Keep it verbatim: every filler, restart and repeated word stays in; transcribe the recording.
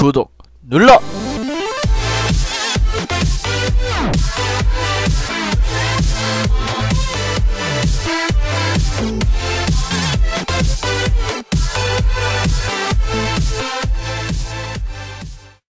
구독 눌러!